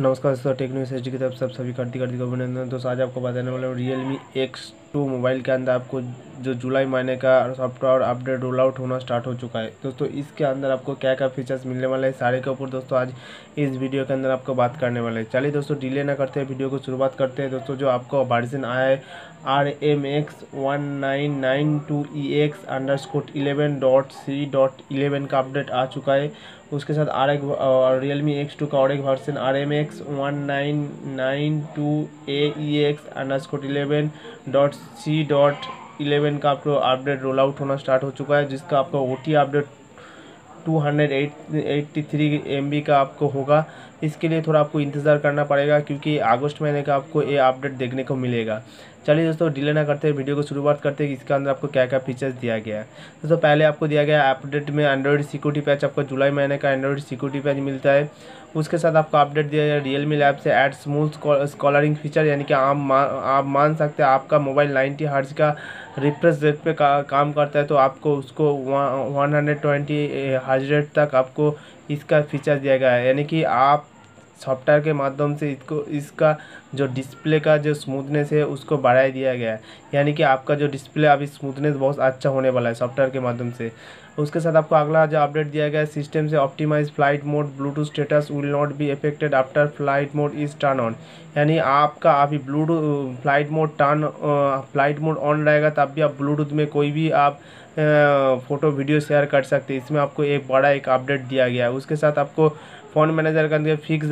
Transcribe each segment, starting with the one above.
नमस्कार दोस्तों, tech news SD की तरफ सब सभी हार्दिक अभिनंदन। दोस्तों, आज आपको बताने वाला हूँ रियलमी X2 मोबाइल के अंदर आपको जो जुलाई महीने का सॉफ्टवेयर अपडेट रोल आउट होना स्टार्ट हो चुका है। दोस्तों, इसके अंदर आपको क्या क्या फीचर्स मिलने वाला है सारे के ऊपर दोस्तों आज इस वीडियो के अंदर आपको बात करने वाले हैं। चलिए दोस्तों, डिले ना करते हैं, वीडियो को शुरुआत करते हैं। दोस्तों, जो आपको वर्जन आया है RMX1992EX_11.C.11 का अपडेट आ चुका है। उसके साथ और एक रियलमी X2 का और एक वर्जन RMX1992EX_11.C.11 का आपको अपडेट रोल आउट होना स्टार्ट हो चुका है, जिसका आपका OT अपडेट 283 MB का आपको होगा। इसके लिए थोड़ा आपको इंतज़ार करना पड़ेगा क्योंकि अगस्त महीने का आपको ये अपडेट देखने को मिलेगा। चलिए दोस्तों, डिले ना करते हैं, वीडियो को शुरुआत करते हैं कि इसके अंदर आपको क्या क्या फीचर्स दिया गया है। दोस्तों, पहले आपको दिया गया अपडेट में एंड्रॉयड सिक्योरिटी पैच, आपको जुलाई महीने का एंड्रॉयड सिक्योरिटी पैच मिलता है। उसके साथ आपको अपडेट दिया गया रियलमी लैब से एड स्मूथ स्कॉलरिंग फीचर, यानी कि आप मान सकते हैं आपका मोबाइल 90 हर्ट्ज़ का रिफ्रेश रेट पे काम करता है तो आपको उसको 120 हर्ट्ज़ रेट तक आपको इसका फीचर दिया गया है। यानी कि आप सॉफ्टवेयर के माध्यम से इसका जो डिस्प्ले का जो स्मूथनेस है उसको बढ़ाया दिया गया है, यानी कि आपका जो डिस्प्ले अभी स्मूथनेस बहुत अच्छा होने वाला है सॉफ्टवेयर के माध्यम से। उसके साथ आपको अगला जो अपडेट दिया गया है सिस्टम से optimise flight mode, Bluetooth status will not be affected after flight mode is turn on, यानी आपका अभी ब्लूटूथ फ्लाइट मोड ऑन रहेगा तब भी आप ब्लूटूथ में कोई भी आप फ़ोटो वीडियो शेयर कर सकते हैं। इसमें आपको एक बड़ा एक अपडेट दिया गया है। उसके साथ आपको फ़ोन मैनेजर का fix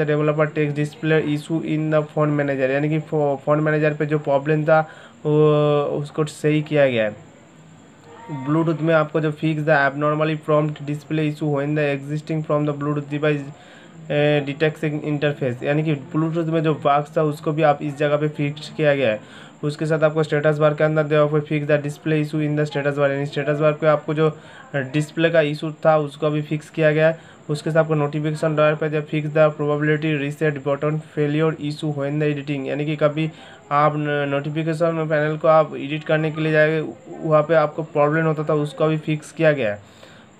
the developer text display issue in the phone manager, यानी कि फ़ोन मैनेजर पे जो प्रॉब्लम था उसको सही किया गया है। ब्लूटूथ में आपको जो fix the abnormally prompt display issue when the existing from the Bluetooth device detection interface, यानी कि ब्लूटूथ में जो बग्स था उसको भी आप इस जगह पे फिक्स किया गया है। उसके साथ आपको स्टेटस बार के अंदर जो आपको fix the display issue in the status bar, यानी स्टेटस बार पे आपको जो डिस्प्ले का इशू था उसको भी फिक्स किया गया है। उसके साथ आपको नोटिफिकेशन डायर पे जो fix the probability reset button failure issue when the editing, यानी कि कभी आप नोटिफिकेशन पैनल को आप एडिट करने के लिए जाएंगे वहाँ पर आपको प्रॉब्लम होता था उसको भी फिक्स किया गया है।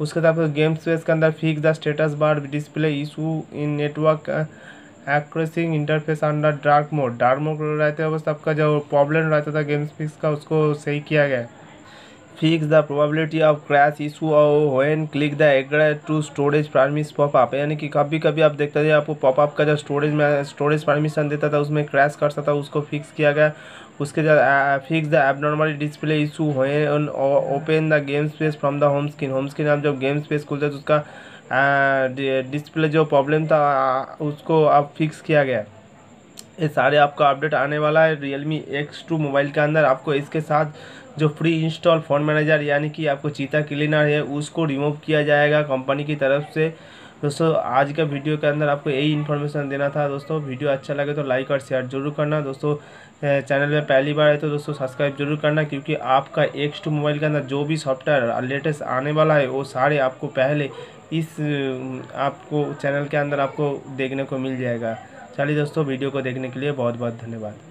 उसके साथ गेम स्पेस के अंदर fix the status bar display issue in network accessing interface under dark mode रहते अवस्था आपका जो प्रॉब्लम रहता था गेम स्पेस का उसको सही किया गया। Fix the probability of crash issue और when click the agree to storage permission popup, यानी कि कभी कभी आप देखते थे आपको पॉपअप का जो स्टोरेज परमिशन देता था उसमें क्रैश करता था उसको फिक्स किया गया। उसके साथ fix the abnormally display issue when open the game space from the home screen, आप जब गेम स्पेस खोलते तो उसका डिस्प्ले जो प्रॉब्लम था उसको अब फिक्स किया गया। ये सारे आपका अपडेट आने वाला है रियलमी X2 मोबाइल के अंदर। आपको इसके साथ जो फ्री इंस्टॉल फ़ोन मैनेजर यानी कि आपको चीता क्लीनर है उसको रिमूव किया जाएगा कंपनी की तरफ से। दोस्तों, आज का वीडियो के अंदर आपको यही इन्फॉर्मेशन देना था। दोस्तों, वीडियो अच्छा लगे तो लाइक और शेयर जरूर करना। दोस्तों, चैनल में पहली बार है तो दोस्तों सब्सक्राइब जरूर करना, क्योंकि आपका X2 मोबाइल के अंदर जो भी सॉफ्टवेयर लेटेस्ट आने वाला है वो सारे आपको पहले इस आपको चैनल के अंदर आपको देखने को मिल जाएगा। चलिए दोस्तों, वीडियो को देखने के लिए बहुत बहुत धन्यवाद।